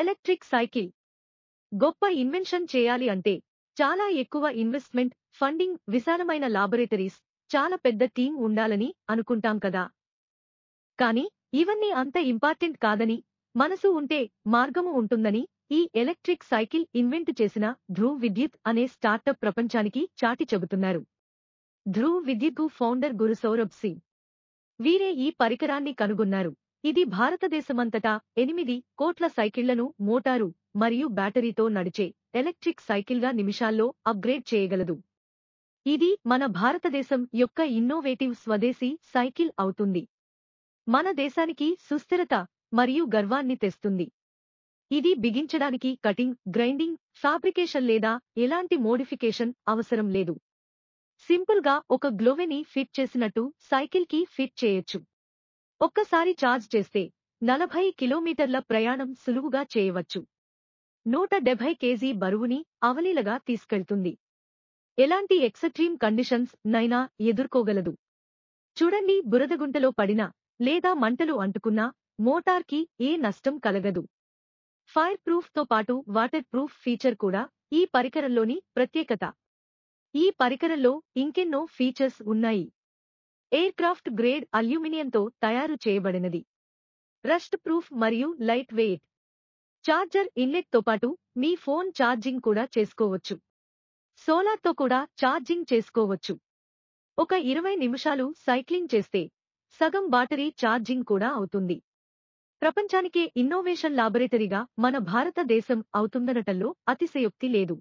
Electric cycle గొప్ప invention చేయాలి అంటే చాలా ఎక్కువ ఇన్వెస్ట్మెంట్, ఫండింగ్, విశాలమైన లాబొరేటరీస్, చాలా పెద్ద టీం ఉండాలని అనుకుంటాం కదా. కానీ ఇవన్నీ అంత ఇంపార్టెంట్ కాదని, మనసు ఉంటే మార్గము ఉంటుందని ఈ ఎలక్ట్రిక్ సైకిల్ ఇన్వెంట్ చేసిన ధ్రువ్ విద్యుత్ అనే స్టార్టప్ ప్రపంచానికి చాటి చెబుతున్నారు. ధ్రువ్ విద్యుత్ ఫౌండర్ గురు సౌరభ్ సింగ్ వీరే ఈ పరికరాన్ని కనుగొన్నారు. ఇది భారతదేశమంతటా 8 కోట్ల సైకిళ్లను మోటారు మరియు బ్యాటరీతో నడిచే ఎలక్ట్రిక్ సైకిల్గా నిమిషాల్లో అప్గ్రేడ్ చేయగలదు. ఇది మన భారతదేశం యొక్క ఇన్నోవేటివ్ స్వదేశీ సైకిల్ అవుతుంది. మన దేశానికి సుస్థిరత మరియు గర్వాన్ని తెస్తుంది. ఇది బిగించడానికి కటింగ్, గ్రైండింగ్, ఫ్యాబ్రికేషన్ లేదా ఎలాంటి మోడిఫికేషన్ అవసరం లేదు. సింపుల్గా ఒక గ్లోవెని ఫిట్ చేసినట్టు సైకిల్కి ఫిట్ చేయొచ్చు. ఒక్కసారి ఛార్జ్ చేస్తే 40 కిలోమీటర్ల ప్రయాణం సులువుగా చేయవచ్చు. 170 కేజీ బరువుని అవలీలగా తీసుకెళ్తుంది. ఎలాంటి ఎక్స్ట్రీమ్ కండిషన్స్ నైనా ఎదుర్కోగలదు. చూడండి, బురదగుంటలో పడినా లేదా మంటలు అంటుకున్నా మోటార్కి ఏ నష్టం కలగదు. ఫైర్ ప్రూఫ్తో పాటు వాటర్ ప్రూఫ్ ఫీచర్ కూడా ఈ పరికరంలోని ప్రత్యేకత. ఈ పరికరంలో ఇంకెన్నో ఫీచర్స్ ఉన్నాయి. ఎయిర్క్రాఫ్ట్ గ్రేడ్ అల్యూమినియంతో తయారు చేయబడినది. రస్ట్ ప్రూఫ్ మరియు లైట్ వెయిట్. చార్జర్ ఇన్లెట్తో పాటు మీ ఫోన్ ఛార్జింగ్ కూడా చేసుకోవచ్చు. సోలార్తో కూడా ఛార్జింగ్ చేసుకోవచ్చు. ఒక 20 నిమిషాలు సైక్లింగ్ చేస్తే సగం బ్యాటరీ ఛార్జింగ్ కూడా అవుతుంది. ప్రపంచానికే ఇన్నోవేషన్ లాబొరేటరీగా మన భారతదేశం అవుతుందనటంలో అతిశయోక్తి లేదు.